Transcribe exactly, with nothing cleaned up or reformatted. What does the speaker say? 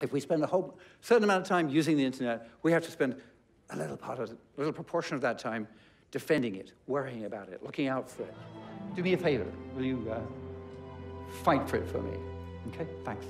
If we spend a whole certain amount of time using the internet, we have to spend a little part of, a little proportion of that time defending it, worrying about it, looking out for it. Do me a favor. Will you uh, fight for it for me? Okay, thanks.